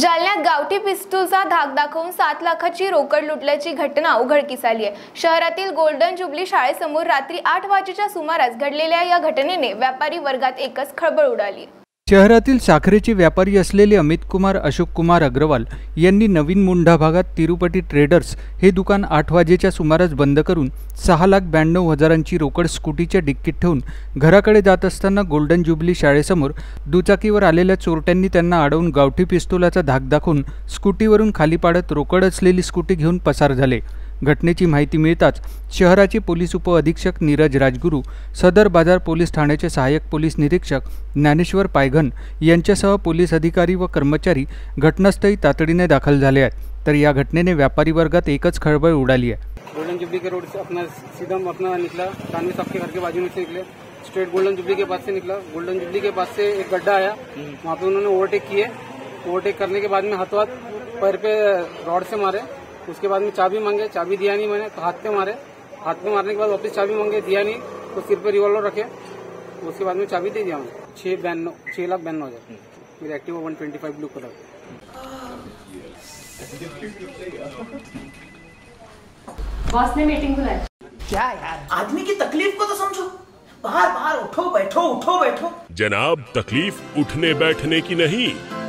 जालन्यात गावठी पिस्तूलचा धाक दाखवून 7 लाखाची रोकड लुटल्याची घटना उघडकीस आली आहे। शहरातील गोल्डन जुबली शाळेसमोर रात्री 8 वाजेच्या सुमारास घडलेल्या या घटनेने व्यापारी वर्गात एकच खळबळ उडाली। शहरातील साखरेचे व्यापारी असलेले अमित कुमार अशोक कुमार अग्रवाल यांनी नवीन मुंढा भागात तिरुपती ट्रेडर्स हे दुकान 8 वाजेच्या सुमारास बंद करून 6,92,000ची रोकड स्कूटीच्या डिक्कीत ठेवून घराकडे जात असताना गोल्डन जुबली शाळेसमोर दुचाकीवर आलेल्या चोरट्यांनी त्यांना अडवून गावठी पिस्तुलाचा धाक दाखवून स्कूटीवरून खाली पाडत रोकड असलेली स्कूटी घेऊन पसार झाले। घटनेची माहिती मिळताच शहराचे पोलीस उपअधीक्षक नीरज राजगुरू, सदर बाजार पोलीस ठाण्याचे सहाय्यक पोलीस निरीक्षक ज्ञानेश्वर पायघन यांच्यासह पोलीस अधिकारी व कर्मचारी घटनास्थळी तातडीने दाखल झाले आहेत। तर या घटनेने व्यापारी वर्गात एकच खळबळ उडाली आहे। गोल्डन जुबली के रोड से अपना सीधा अपना निकला, थानवी साहब के घर के बाजू में से निकले, स्ट्रेट गोल्डन जुबली के पास से निकला। गोल्डन जुबली के पास से एक गड्ढा आया, वहाँ पे उन्होंने ओवरटेक किए। ओवरटेक करने के बाद में हाथों हाथ पैर पे रॉड से मारे। उसके बाद में चाबी मांगे, चाबी दिया नहीं मैंने, तो हाथ पे मारे। हाथ पे मारने के बाद वापस चाबी मांगे, दिया नहीं तो सिर पे रिवॉल्वर रखे। उसके बाद में चाबी दे दिया मैंने। 6,92,000 मेरे एक्टिवा 125 ब्लू कलर। बॉस ने मीटिंग बुलाई क्या यार? आदमी की तकलीफ को तो समझो, बाहर बाहर उठो बैठो उठो बैठो। जनाब, तकलीफ उठने बैठने की नहीं,